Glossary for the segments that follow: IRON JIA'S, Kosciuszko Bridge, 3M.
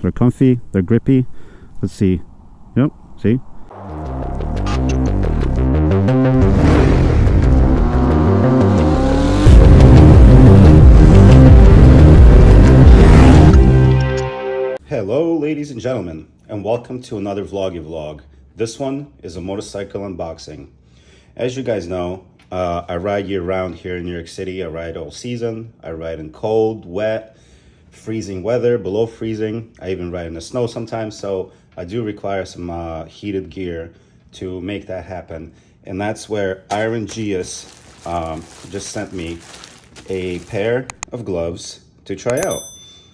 They're comfy, they're grippy. Let's see. Yep, see? Hello ladies and gentlemen, and welcome to another vloggy vlog. This one is a motorcycle unboxing. As you guys know, I ride year round here in New York City. I ride all season. I ride in cold, wet, freezing weather, below freezing. I even ride in the snow sometimes, so I do require some heated gear to make that happen. And that's where IRON JIA'S just sent me a pair of gloves to try out.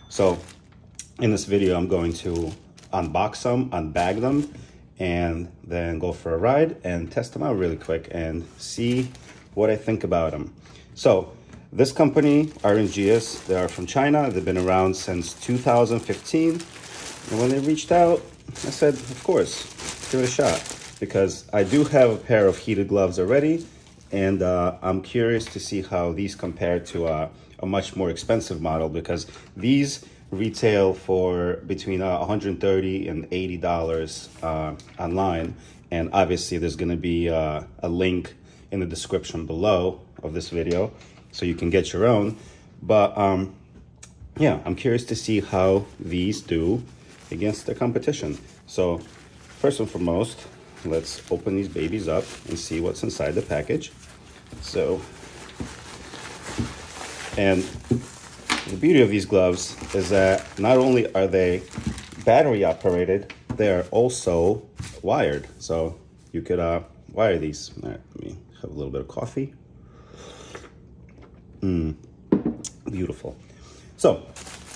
So in this video, I'm going to unbox them, unbag them, and then go for a ride and test them out really quick and see what I think about them. So this company, IRON JIA'S, they are from China. They've been around since 2015. And when they reached out, I said, of course, give it a shot. Because I do have a pair of heated gloves already. And I'm curious to see how these compare to a much more expensive model. Because these retail for between $130 and $80 online. And obviously, there's going to be a link in the description below of this video, so you can get your own. But yeah, I'm curious to see how these do against the competition. So first and foremost, let's open these babies up and see what's inside the package. So, and the beauty of these gloves is that not only are they battery operated, they're also wired. So you could wire these. All right, let me have a little bit of coffee. Beautiful. So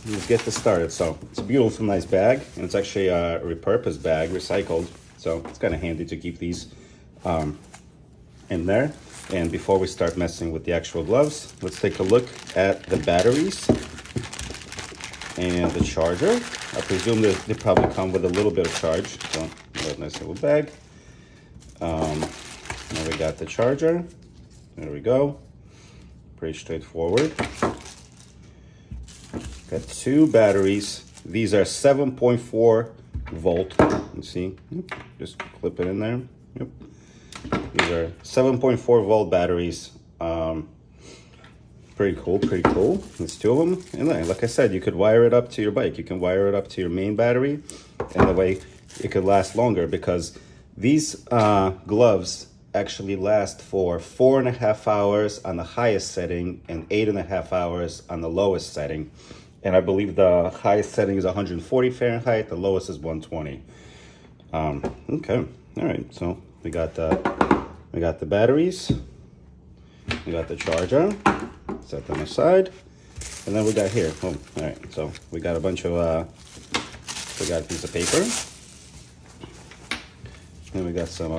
let's get this started. So it's a beautiful, nice bag, and it's actually a repurposed bag, recycled. So it's kind of handy to keep these in there. And before we start messing with the actual gloves, let's take a look at the batteries and the charger. I presume that they probably come with a little bit of charge. So a nice little bag. Now we got the charger. There we go. Pretty straightforward. Got two batteries. These are 7.4 volt. Let's see, just clip it in there. Yep. These are 7.4 volt batteries. Pretty cool, pretty cool. There's two of them. And like I said, you could wire it up to your bike. You can wire it up to your main battery. And that way it could last longer, because these gloves actually last for 4.5 hours on the highest setting and 8.5 hours on the lowest setting. And I believe the highest setting is 140 Fahrenheit, the lowest is 120. Okay, all right, so we got the batteries, we got the charger, set them aside, and then we got here, oh, all right, so we got a bunch of, we got a piece of paper, then we got some,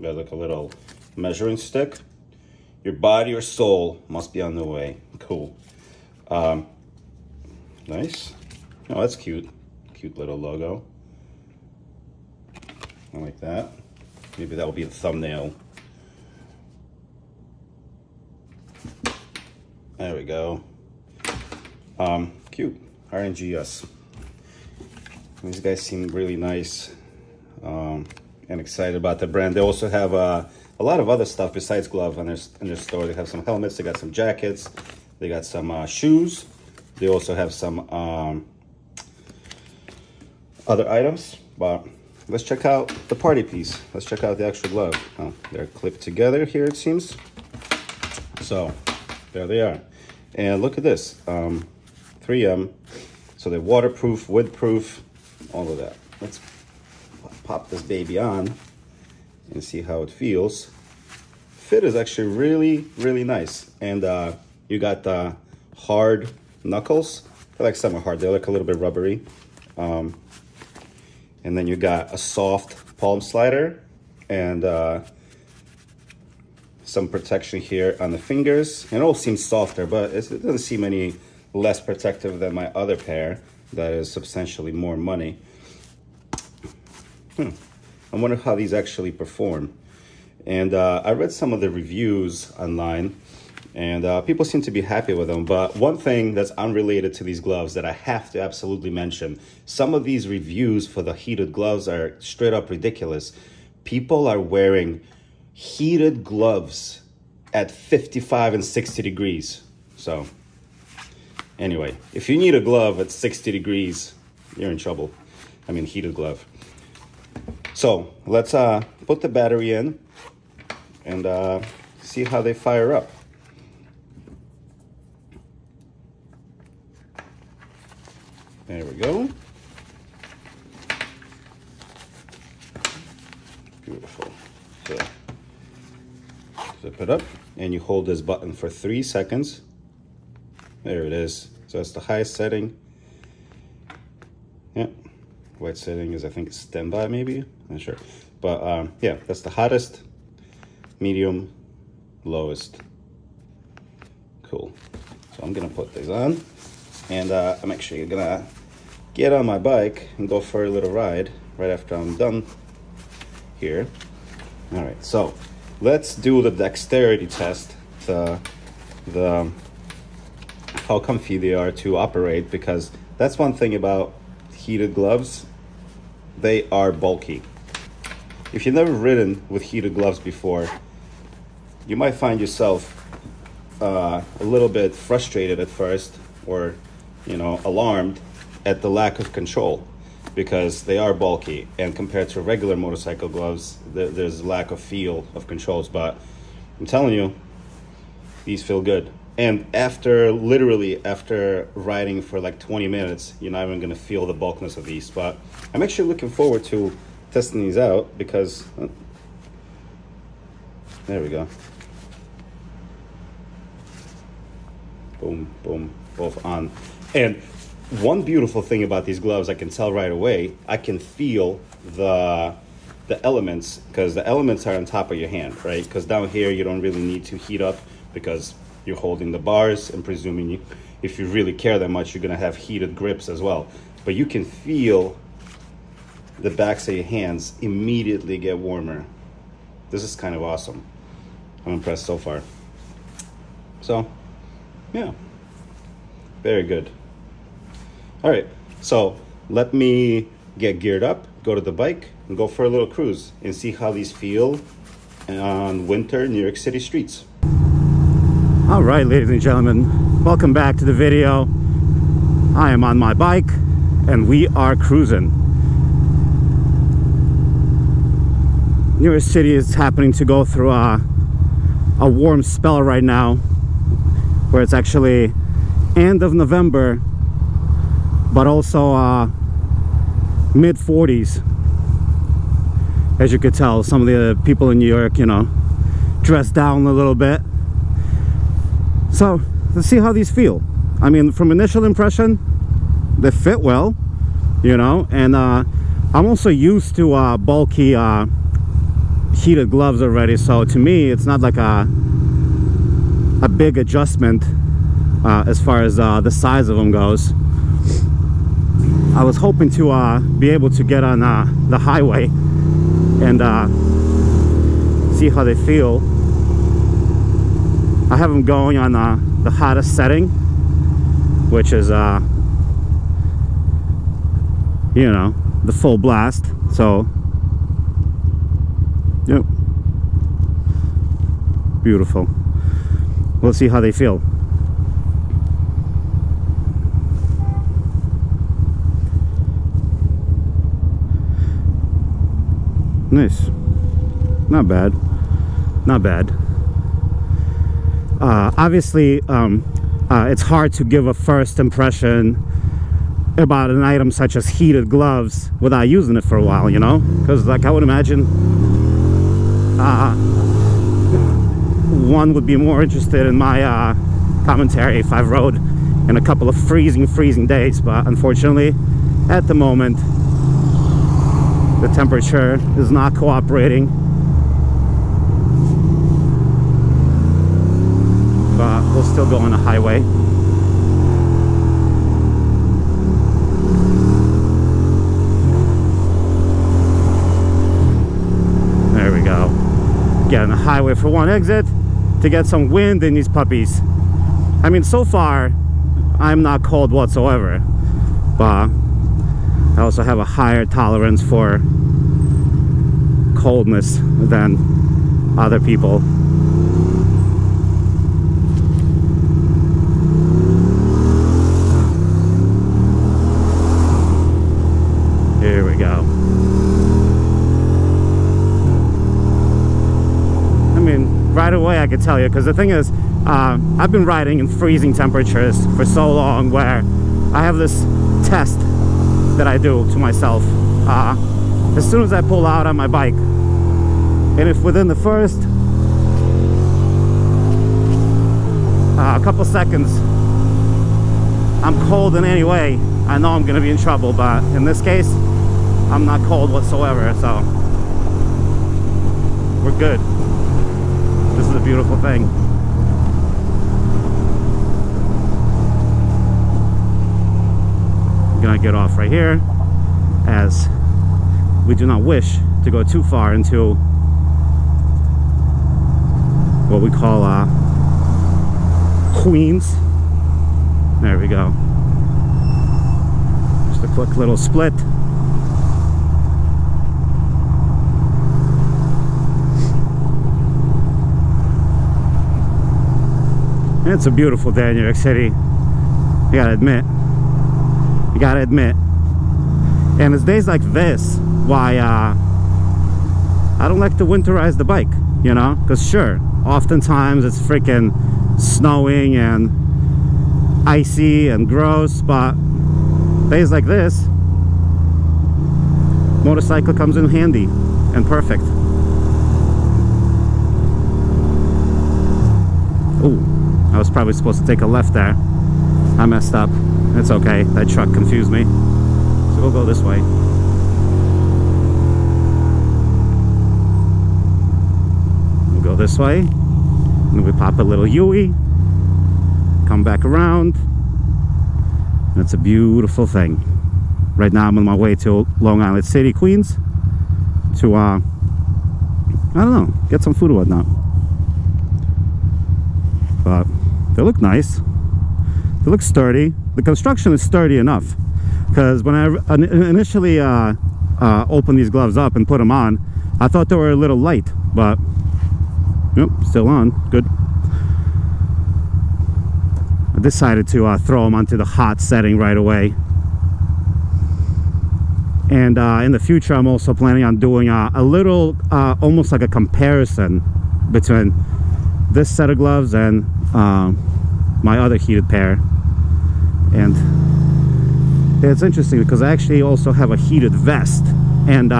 got like a little measuring stick. Your body or soul must be on the way. Cool. Nice. Oh, that's cute. Cute little logo. I like that. Maybe that will be the thumbnail. There we go. Cute. IRON JIA'S. These guys seem really nice. And excited about the brand. They also have a lot of other stuff besides gloves in their store. They have some helmets, they got some jackets, they got some shoes. They also have some other items. But let's check out the party piece. Let's check out the actual glove. Oh, they're clipped together here, it seems. So there they are. And look at this, 3M. So they're waterproof, windproof, all of that. Let's pop this baby on and see how it feels. Fit is actually really nice. And you got the hard knuckles. I like some are hard, they look a little bit rubbery. And then you got a soft palm slider and some protection here on the fingers. And it all seems softer, but it doesn't seem any less protective than my other pair that is substantially more money. I wonder how these actually perform. And I read some of the reviews online, and people seem to be happy with them. But one thing that's unrelated to these gloves that I have to absolutely mention, some of these reviews for the heated gloves are straight up ridiculous. People are wearing heated gloves at 55 and 60 degrees. So anyway, if you need a glove at 60 degrees, you're in trouble. I mean, heated glove. So let's put the battery in and see how they fire up. There we go. Beautiful. So zip it up and you hold this button for 3 seconds. There it is. So that's the highest setting. Yeah, white setting is, I think, standby maybe. Not sure. But yeah, that's the hottest, medium, lowest. Cool. So I'm going to put these on. And I'm actually going to get on my bike and go for a little ride right after I'm done here. All right, so let's do the dexterity test, the how comfy they are to operate, because that's one thing about heated gloves. They are bulky. If you've never ridden with heated gloves before, you might find yourself a little bit frustrated at first, or, you know, alarmed at the lack of control, because they are bulky, and compared to regular motorcycle gloves, there's a lack of feel of controls. But I'm telling you, these feel good. And after, literally after riding for like 20 minutes, you're not even gonna feel the bulkiness of these. But I'm actually looking forward to testing these out, because, there we go. Boom, boom, both on. And one beautiful thing about these gloves, I can tell right away, I can feel the elements, because the elements are on top of your hand, right? Because down here, you don't really need to heat up, because you're holding the bars, and presuming you, if you really care that much, you're gonna have heated grips as well. But you can feel the backs of your hands immediately get warmer. This is kind of awesome. I'm impressed so far. So, yeah, very good. All right, so let me get geared up, go to the bike, and go for a little cruise and see how these feel on winter New York City streets. All right, ladies and gentlemen, welcome back to the video. I am on my bike and we are cruising. New York City is happening to go through a warm spell right now, where it's actually end of November, but also mid-40s. As you could tell, some of the people in New York, you know, dressed down a little bit. So let's see how these feel. I mean, from initial impression, they fit well, you know, and I'm also used to bulky heated gloves already, so to me it's not like a big adjustment as far as the size of them goes. I was hoping to be able to get on the highway and see how they feel. I have them going on the hottest setting, which is, you know, the full blast. So, yep, beautiful. We'll see how they feel. Nice. Not bad. Not bad. Obviously, it's hard to give a first impression about an item such as heated gloves without using it for a while, you know? Because, like, I would imagine one would be more interested in my commentary if I rode in a couple of freezing days. But unfortunately, at the moment, the temperature is not cooperating. But we'll still go on the highway. There we go. Get on the highway for one exit, to get some wind in these puppies. I mean, so far I'm not cold whatsoever, but I also have a higher tolerance for coldness than other people. Here we go. I mean, right away I could tell you, because the thing is, I've been riding in freezing temperatures for so long where I have this test that I do to myself. As soon as I pull out on my bike, and if within the first a couple seconds I'm cold in any way, I know I'm gonna be in trouble, but in this case I'm not cold whatsoever, so we're good. This is a beautiful thing. Gonna get off right here, as we do not wish to go too far into what we call Queens. There we go. Just a quick little split. It's a beautiful day in New York City, I gotta admit. You gotta admit. And it's days like this why I don't like to winterize the bike, you know, because sure, oftentimes it's freaking snowing and icy and gross, but days like this, motorcycle comes in handy and perfect. Ooh, I was probably supposed to take a left there. I messed up. It's okay, that truck confused me. So we'll go this way. We'll go this way. And we pop a little U-ey. Come back around. And it's a beautiful thing. Right now I'm on my way to Long Island City, Queens. To, I don't know, get some food or whatnot. But they look nice. They look sturdy. The construction is sturdy enough, because when I initially opened these gloves up and put them on, I thought they were a little light, but nope, still on. Good. I decided to throw them onto the hot setting right away. And in the future, I'm also planning on doing a little, almost like a comparison between this set of gloves and my other heated pair. And it's interesting because I actually also have a heated vest, and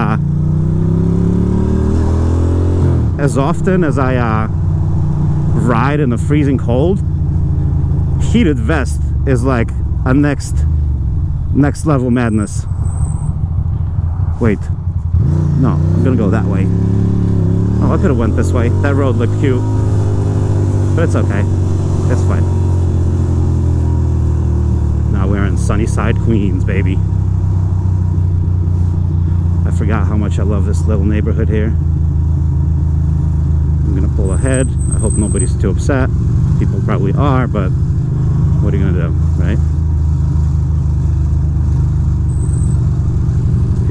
as often as I ride in the freezing cold, heated vest is like a next level madness. Wait, no, I'm gonna go that way. Oh, I could have went this way. That road looked cute, but it's okay, it's fine. We're in Sunnyside, Queens, baby. I forgot how much I love this little neighborhood here. I'm gonna pull ahead. I hope nobody's too upset. People probably are, but what are you gonna do, right?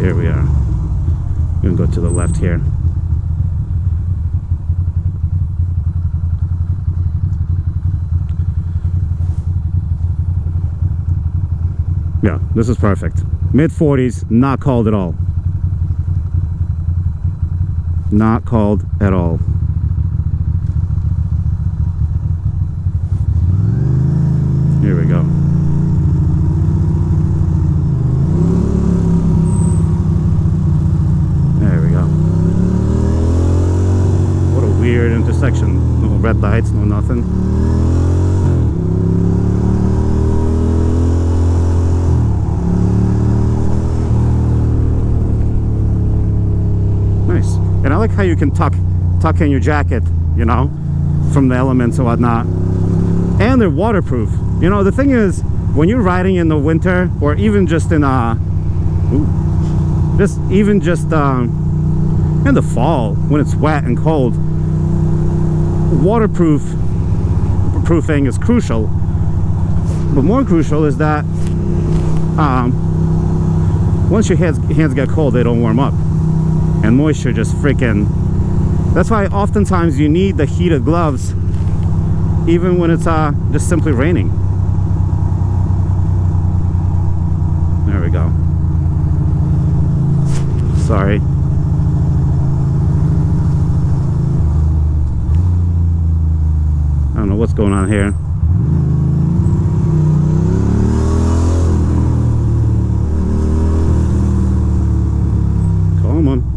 Here we are. I'm gonna go to the left here. Yeah, this is perfect. Mid-40s, not cold at all. Not cold at all. Here we go. There we go. What a weird intersection. No red lights, no nothing. And I like how you can tuck in your jacket, you know, from the elements and whatnot. And they're waterproof. You know, the thing is, when you're riding in the winter, or even just in in the fall when it's wet and cold, waterproofing is crucial, but more crucial is that once your hands get cold, they don't warm up, and moisture just freaking... That's why oftentimes you need the heated gloves even when it's just simply raining. There we go. Sorry. I don't know what's going on here. Come on.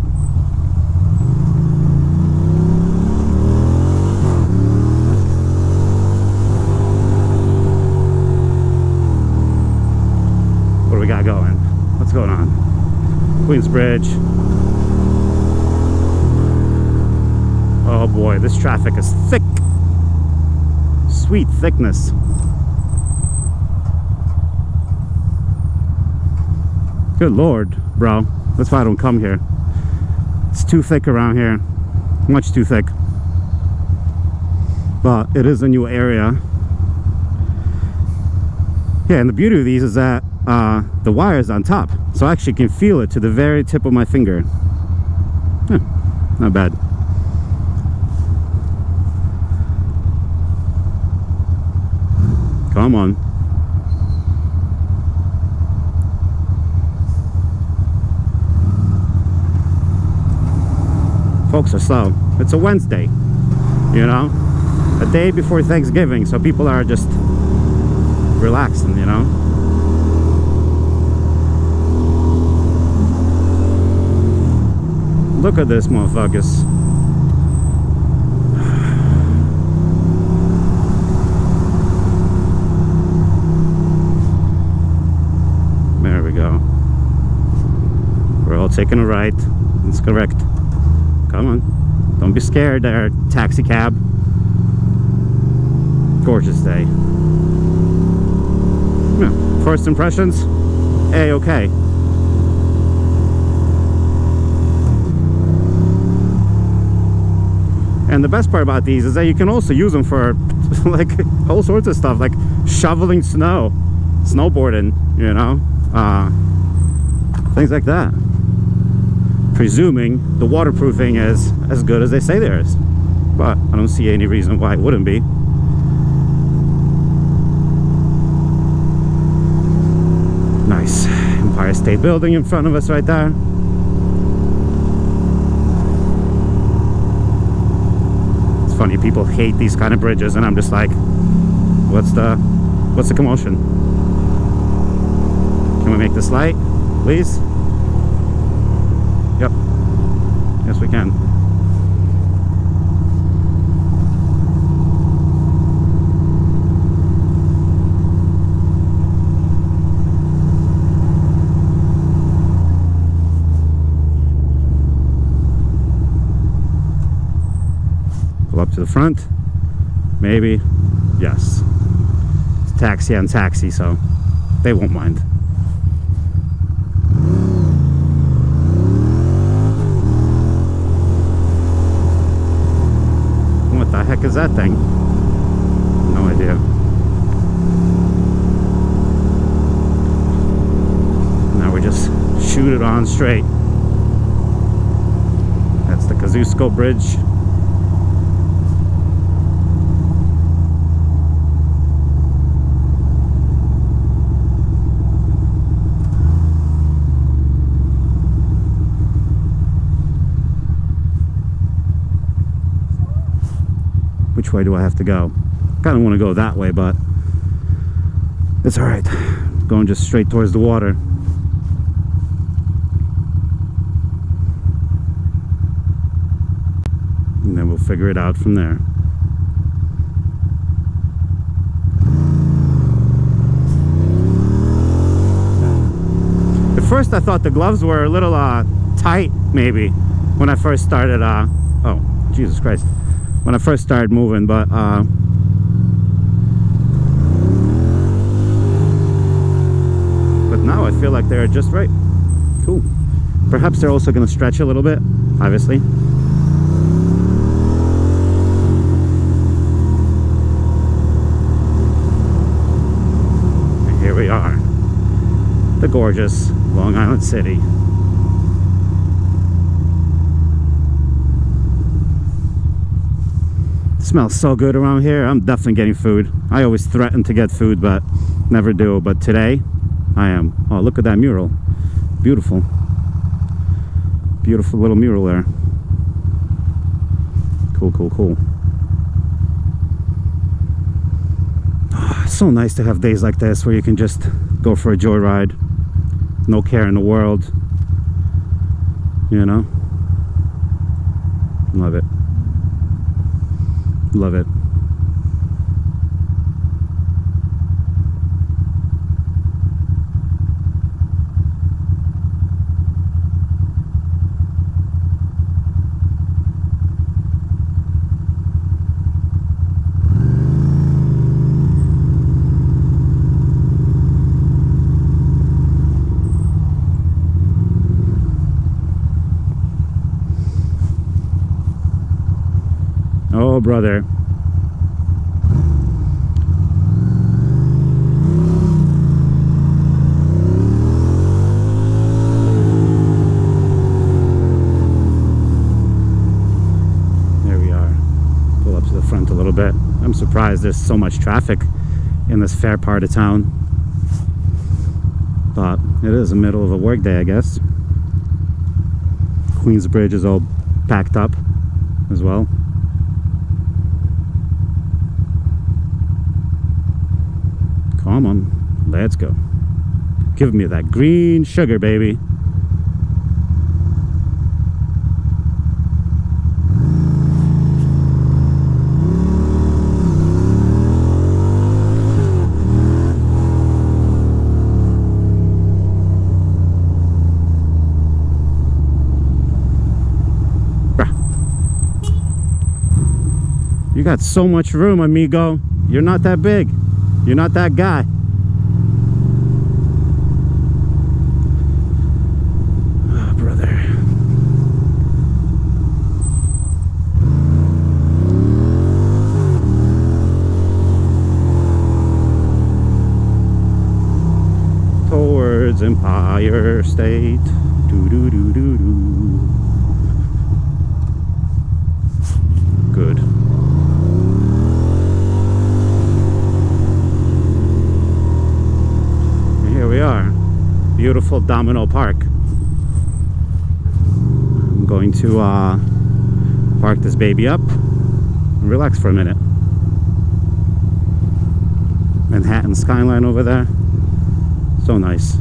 Going. What's going on? Queens Bridge. Oh boy, this traffic is thick. Sweet thickness. Good lord, bro. That's why I don't come here. It's too thick around here. Much too thick. But it is a new area. Yeah, and the beauty of these is that the wires on top, so I actually can feel it to the very tip of my finger. Not bad. Come on. Folks are slow. It's a Wednesday, you know, a day before Thanksgiving, so people are just relaxing, you know. Look at this, motherfuckers. There we go. We're all taking a right. It's correct. Come on. Don't be scared there, taxi cab. Gorgeous day. Yeah. First impressions? A-okay. And the best part about these is that you can also use them for like all sorts of stuff, like shoveling snow, snowboarding, you know, things like that. Presuming the waterproofing is as good as they say there is, but I don't see any reason why it wouldn't be. Nice. Empire State Building in front of us right there. Funny, people hate these kind of bridges, and I'm just like, what's the commotion? Can we make this light, please? Yep. Yes, we can. Up to the front, maybe. Yes, it's taxi on taxi, so they won't mind. What the heck is that thing? No idea. Now we just shoot it on straight. That's the Kosciuszko Bridge. Which way do I have to go? Kind of want to go that way, but it's all right. Going just straight towards the water. And then we'll figure it out from there. At first I thought the gloves were a little tight, maybe, when I first started oh, Jesus Christ. When I first started moving, but now I feel like they're just right. Cool. Perhaps they're also going to stretch a little bit, obviously. here we are, the gorgeous Long Island City. Smells so good around here. I'm definitely getting food. I always threaten to get food but never do, but today I am. Oh, look at that mural. Beautiful, beautiful little mural there. Cool, cool, cool. Oh, it's so nice to have days like this where you can just go for a joyride, no care in the world, you know. Love it, love it. Oh, brother. There we are. Pull up to the front a little bit. I'm surprised there's so much traffic in this fair part of town. But it is the middle of a work day, I guess. Queens Bridge is all packed up as well. Come on, let's go. Give me that green sugar, baby. You got so much room, amigo. You're not that big. You're not that guy. Oh, brother. Towards Empire State. Doo doo doo doo doo. Good. Beautiful Domino Park. I'm going to park this baby up and relax for a minute. Manhattan skyline over there. So nice.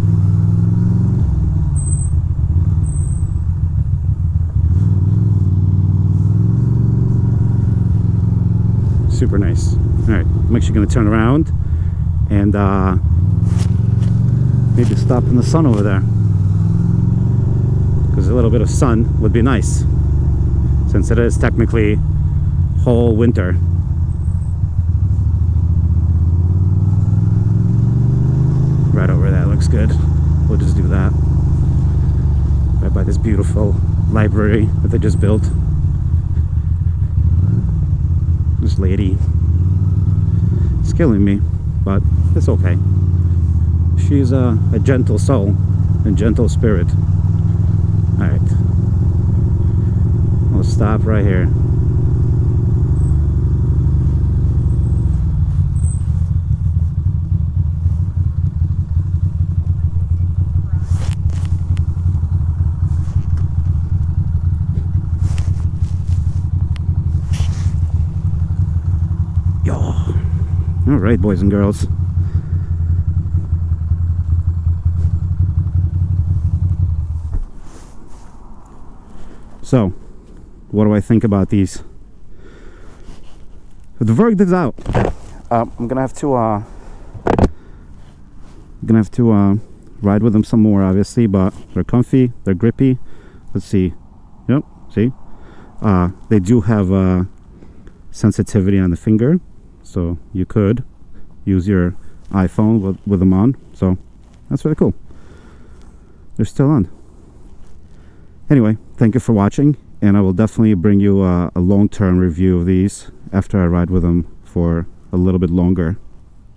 Super nice. Alright, I'm actually going to turn around and maybe stop in the sun over there, because a little bit of sun would be nice, since it is technically whole winter. Right over there looks good. We'll just do that. Right by this beautiful library that they just built. This lady is killing me, but it's okay. She's a gentle soul and gentle spirit. Alright. We'll stop right here. Yo. Alright, boys and girls. So, what do I think about these? The verdict is out. I'm gonna have to ride with them some more, obviously, but they're comfy, they're grippy. Let's see. Yep, see? They do have sensitivity on the finger, so you could use your iPhone with them on. So, that's really cool. They're still on. Anyway, thank you for watching, and I will definitely bring you a long-term review of these after I ride with them for a little bit longer.